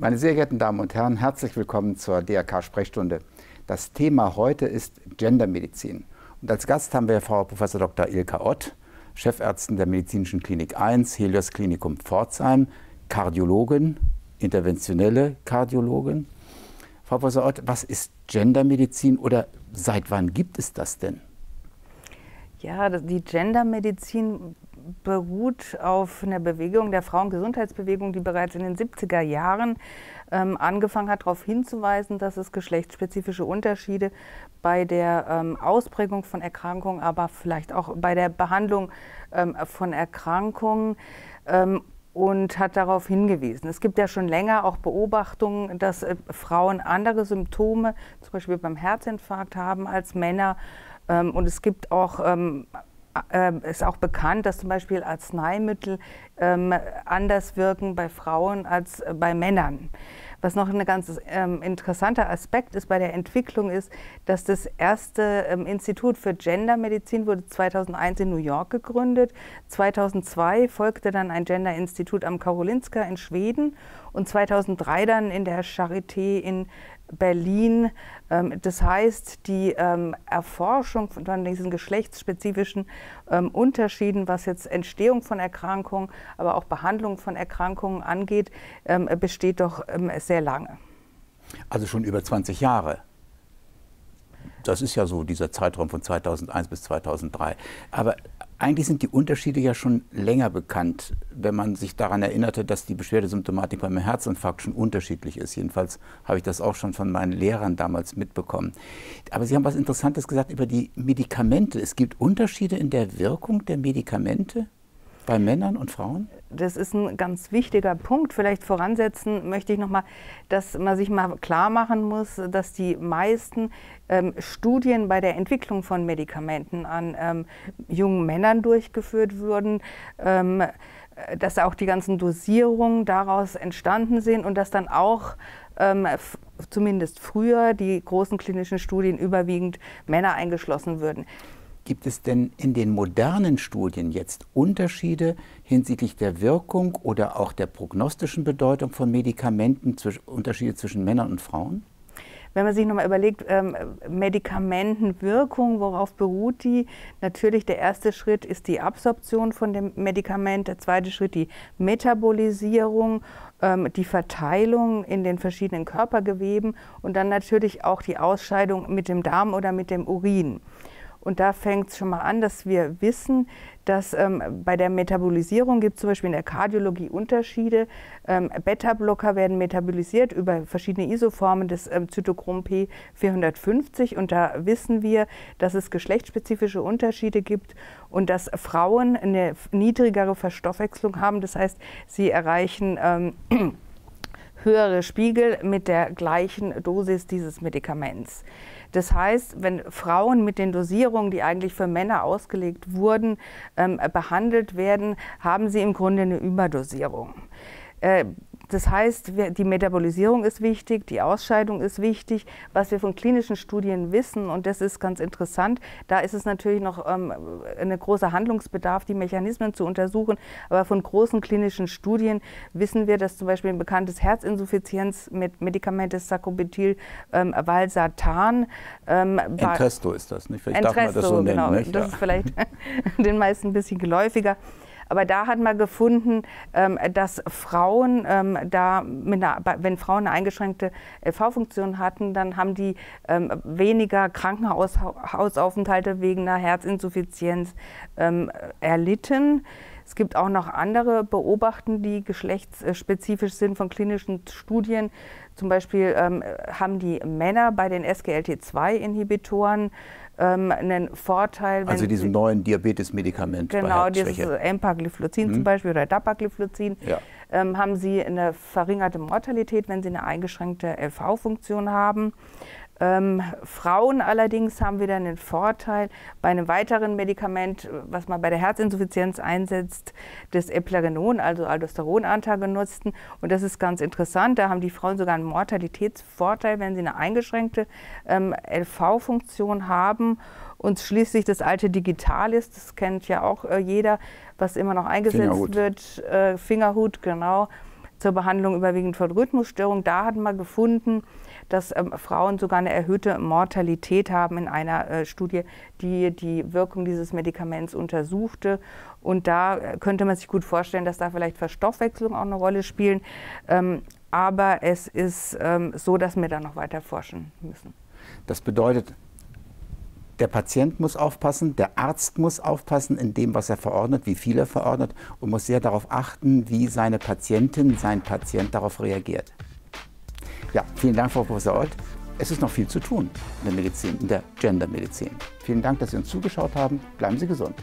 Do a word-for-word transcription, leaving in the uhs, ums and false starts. Meine sehr geehrten Damen und Herren, herzlich willkommen zur D R K-Sprechstunde. Das Thema heute ist Gendermedizin. Und als Gast haben wir Frau Professor Doktor Ilka Ott, Chefärztin der Medizinischen Klinik eins, Helios Klinikum Pforzheim, Kardiologin, interventionelle Kardiologin. Frau Professor Ott, was ist Gendermedizin oder seit wann gibt es das denn? Ja, die Gendermedizin beruht auf einer Bewegung der Frauengesundheitsbewegung, die bereits in den siebziger Jahren ähm, angefangen hat, darauf hinzuweisen, dass es geschlechtsspezifische Unterschiede bei der ähm, Ausprägung von Erkrankungen, aber vielleicht auch bei der Behandlung ähm, von Erkrankungen ähm, und hat darauf hingewiesen. Es gibt ja schon länger auch Beobachtungen, dass äh, Frauen andere Symptome, zum Beispiel beim Herzinfarkt, haben als Männer. Ähm, und es gibt auch ähm, ist auch bekannt, dass zum Beispiel Arzneimittel ähm, anders wirken bei Frauen als bei Männern. Was noch ein ganz ähm, interessanter Aspekt ist bei der Entwicklung ist, dass das erste ähm, Institut für Gendermedizin wurde zweitausendeins in New York gegründet. zweitausendzwei folgte dann ein Genderinstitut am Karolinska in Schweden und zweitausenddrei dann in der Charité in Berlin. Das heißt, die Erforschung von diesen geschlechtsspezifischen Unterschieden, was jetzt Entstehung von Erkrankungen, aber auch Behandlung von Erkrankungen angeht, besteht doch sehr lange. Also schon über zwanzig Jahre. Das ist ja so dieser Zeitraum von zweitausendeins bis zweitausenddrei. Aber eigentlich sind die Unterschiede ja schon länger bekannt, wenn man sich daran erinnerte, dass die Beschwerdesymptomatik beim Herzinfarkt schon unterschiedlich ist. Jedenfalls habe ich das auch schon von meinen Lehrern damals mitbekommen. Aber Sie haben was Interessantes gesagt über die Medikamente. Es gibt Unterschiede in der Wirkung der Medikamente bei Männern und Frauen? Das ist ein ganz wichtiger Punkt. Vielleicht voransetzen möchte ich noch mal, dass man sich mal klar machen muss, dass die meisten ähm, Studien bei der Entwicklung von Medikamenten an ähm, jungen Männern durchgeführt wurden, ähm, dass auch die ganzen Dosierungen daraus entstanden sind und dass dann auch ähm, zumindest früher die großen klinischen Studien überwiegend Männer eingeschlossen würden. Gibt es denn in den modernen Studien jetzt Unterschiede hinsichtlich der Wirkung oder auch der prognostischen Bedeutung von Medikamenten, Unterschiede zwischen Männern und Frauen? Wenn man sich nochmal überlegt, ähm, Medikamentenwirkung, worauf beruht die? Natürlich der erste Schritt ist die Absorption von dem Medikament, der zweite Schritt die Metabolisierung, ähm, die Verteilung in den verschiedenen Körpergeweben und dann natürlich auch die Ausscheidung mit dem Darm oder mit dem Urin. Und da fängt es schon mal an, dass wir wissen, dass ähm, bei der Metabolisierung gibt es zum Beispiel in der Kardiologie Unterschiede. Ähm, Beta-Blocker werden metabolisiert über verschiedene Isoformen des ähm, Zytochrom P vierhundertfünfzig. Und da wissen wir, dass es geschlechtsspezifische Unterschiede gibt und dass Frauen eine niedrigere Verstoffwechslung haben. Das heißt, sie erreichen ähm, höhere Spiegel mit der gleichen Dosis dieses Medikaments. Das heißt, wenn Frauen mit den Dosierungen, die eigentlich für Männer ausgelegt wurden, ähm, behandelt werden, haben sie im Grunde eine Überdosierung. Äh, das heißt, die Metabolisierung ist wichtig, die Ausscheidung ist wichtig. Was wir von klinischen Studien wissen, und das ist ganz interessant, da ist es natürlich noch ähm, ein großer Handlungsbedarf, die Mechanismen zu untersuchen. Aber von großen klinischen Studien wissen wir, dass zum Beispiel ein bekanntes Herzinsuffizienz-Medikament des Sacubitril-Valsartan. Ähm, ähm, Entresto ist das, nicht? Vielleicht darf man das so nennen, genau. Nicht? Das ist vielleicht den meisten ein bisschen geläufiger. Aber da hat man gefunden, dass Frauen, da mit einer, wenn Frauen eine eingeschränkte L V-Funktion hatten, dann haben die weniger Krankenhausaufenthalte wegen einer Herzinsuffizienz erlitten. Es gibt auch noch andere Beobachten, die geschlechtsspezifisch sind von klinischen Studien. Zum Beispiel haben die Männer bei den S G L T zwei Inhibitoren einen Vorteil. Wenn also diesem neuen Diabetes-Medikament. Genau, dieses Empagliflozin hm. zum Beispiel oder Dapagliflozin. Ja. Ähm, haben sie eine verringerte Mortalität, wenn sie eine eingeschränkte L V-Funktion haben. Ähm, Frauen allerdings haben wieder einen Vorteil bei einem weiteren Medikament, was man bei der Herzinsuffizienz einsetzt, das Eplerenon, also Aldosteron-Antagonisten. Und das ist ganz interessant, da haben die Frauen sogar einen Mortalitätsvorteil, wenn sie eine eingeschränkte ähm, L V-Funktion haben. Und schließlich das alte Digitalis, das kennt ja auch äh, jeder, was immer noch eingesetzt Fingerhut. wird, äh, Fingerhut, genau. zur Behandlung überwiegend von Rhythmusstörungen. Da hat man gefunden, dass ähm, Frauen sogar eine erhöhte Mortalität haben in einer äh, Studie, die die Wirkung dieses Medikaments untersuchte. Und da könnte man sich gut vorstellen, dass da vielleicht Verstoffwechslung auch eine Rolle spielen. Ähm, aber es ist ähm, so, dass wir da noch weiter forschen müssen. Das bedeutet, der Patient muss aufpassen, der Arzt muss aufpassen in dem, was er verordnet, wie viel er verordnet, und muss sehr darauf achten, wie seine Patientin, sein Patient darauf reagiert. Ja, vielen Dank, Frau Professor Ott. Es ist noch viel zu tun in der Medizin, in der Gendermedizin. Vielen Dank, dass Sie uns zugeschaut haben. Bleiben Sie gesund.